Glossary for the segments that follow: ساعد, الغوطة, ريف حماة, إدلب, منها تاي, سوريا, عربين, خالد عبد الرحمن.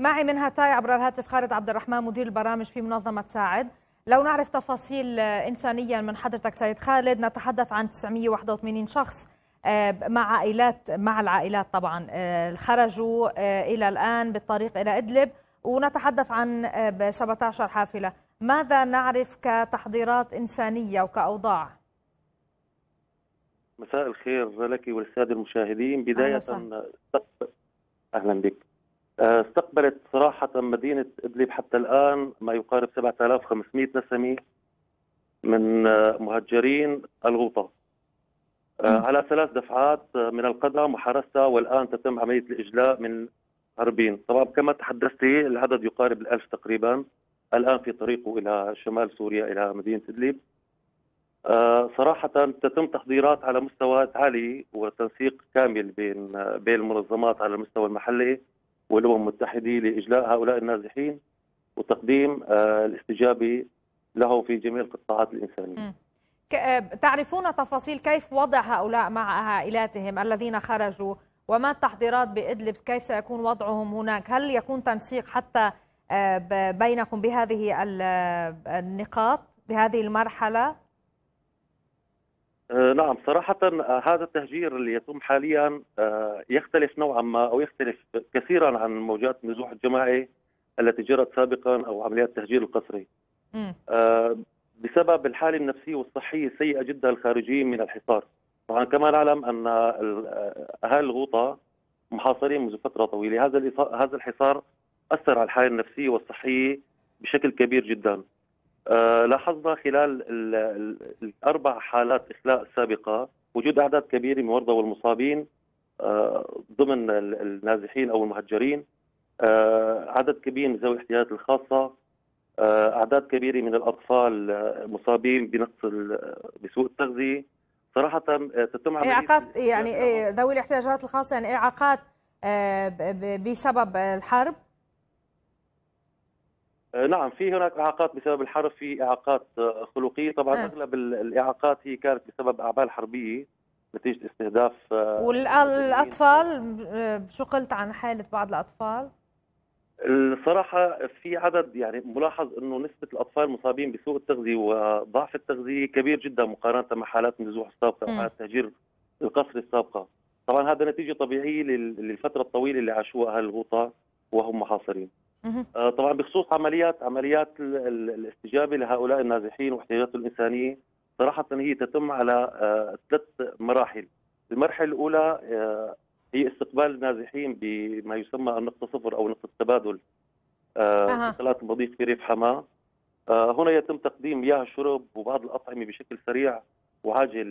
معي منها تاي عبر الهاتف خالد عبد الرحمن مدير البرامج في منظمة ساعد. لو نعرف تفاصيل إنسانيا من حضرتك سيد خالد، نتحدث عن 981 شخص مع العائلات طبعا خرجوا إلى الآن بالطريق إلى إدلب، ونتحدث عن 17 حافلة. ماذا نعرف كتحضيرات إنسانية وكأوضاع؟ مساء الخير لك وللسادة المشاهدين. بداية أهلا بك. استقبلت صراحة مدينة إدلب حتى الآن ما يقارب 7500 نسمة من مهجرين الغوطة على 3 دفعات من القدم وحرسة، والآن تتم عملية الإجلاء من عربين. طبعا كما تحدثت العدد يقارب 1000 تقريبا، الآن في طريقه إلى شمال سوريا إلى مدينة إدلب. صراحة تتم تحضيرات على مستوى عالي وتنسيق كامل بين المنظمات على المستوى المحلي والأمم المتحدة لإجلاء هؤلاء النازحين وتقديم الاستجابة له في جميع القطاعات الإنسانية. تعرفون تفاصيل كيف وضع هؤلاء مع عائلاتهم الذين خرجوا، وما التحضيرات بإدلب، كيف سيكون وضعهم هناك؟ هل يكون تنسيق حتى بينكم بهذه النقاط بهذه المرحلة؟ نعم، صراحة هذا التهجير اللي يتم حاليا يختلف نوعا ما أو يختلف كثيرا عن موجات النزوح الجماعي التي جرت سابقا أو عمليات التهجير القسري بسبب الحالة النفسية والصحية السيئة جدا للخارجين من الحصار. طبعا كما نعلم أن أهالي الغوطة محاصرين منذ فترة طويلة، هذا الحصار أثر على الحالة النفسية والصحية بشكل كبير جدا. لاحظنا خلال الأربع حالات إخلاء السابقة وجود أعداد كبيرة من المرضى والمصابين ضمن النازحين أو المهجرين، عدد كبير من ذوي الاحتياجات الخاصة، أعداد كبيرة من الأطفال مصابين بنقص بسوء التغذية. صراحة تتم عملية إعاقات، يعني ذوي الاحتياجات الخاصة يعني إعاقات بسبب الحرب. نعم، في هناك إعاقات بسبب الحرب، في إعاقات خلقية. طبعا أغلب الإعاقات هي كانت بسبب أعمال حربية نتيجة استهداف. والأطفال شقلت عن حالة بعض الأطفال. الصراحة في عدد، يعني ملاحظ أنه نسبة الأطفال المصابين بسوء التغذية وضعف التغذية كبير جدا مقارنة مع حالات النزوح السابقة وحالات التهجير القسري السابقة. طبعا هذا نتيجة طبيعية للفترة الطويلة اللي عاشوها أهل الغوطة وهم محاصرين. طبعا بخصوص عمليات الاستجابه لهؤلاء النازحين واحتياجاتهم الانسانيه، صراحه هي تتم على 3 مراحل. المرحله الاولى هي استقبال النازحين بما يسمى النقطة 0 او نقطه التبادل اتصالات المضيق في ريف حماة. هنا يتم تقديم مياه الشرب وبعض الاطعمه بشكل سريع وعاجل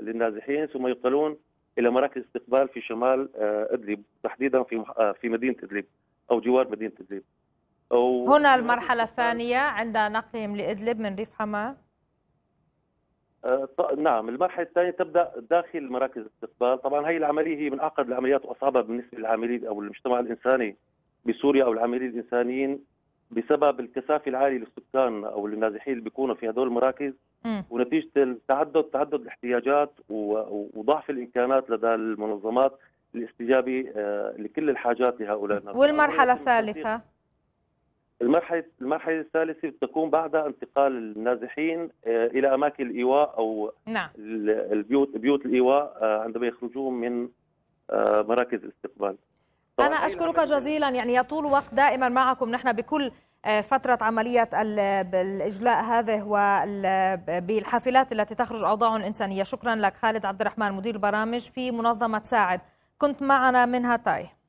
للنازحين، ثم ينقلون الى مراكز استقبال في شمال إدلب، تحديدا في مدينه إدلب أو جوار مدينة إدلب. هنا المرحلة الثانية عند نقلهم لإدلب من ريف حماة. نعم، المرحلة الثانية تبدأ داخل مراكز الاستقبال. طبعا هي العملية هي من أعقد العمليات وأصعبها بالنسبة للعاملين أو المجتمع الإنساني بسوريا أو العاملين الإنسانيين بسبب الكثافة العالية للسكان أو للنازحين اللي بيكونوا في هذول المراكز، ونتيجة تعدد الاحتياجات وضعف الإمكانات لدى المنظمات الاستجابه لكل الحاجات لهؤلاء الناس. والمرحله الثالثه، المرحله الثالثه تكون بعد انتقال النازحين الى اماكن الايواء او بيوت الايواء عندما يخرجون من مراكز الاستقبال. انا اشكرك جزيلا، يعني يطول وقت دائما معكم نحن بكل فتره عمليه الاجلاء هذه وبالحافلات التي تخرج اوضاعهم الانسانيه. شكرا لك خالد عبد الرحمن مدير البرامج في منظمه ساعد، كنت معنا منها تاي.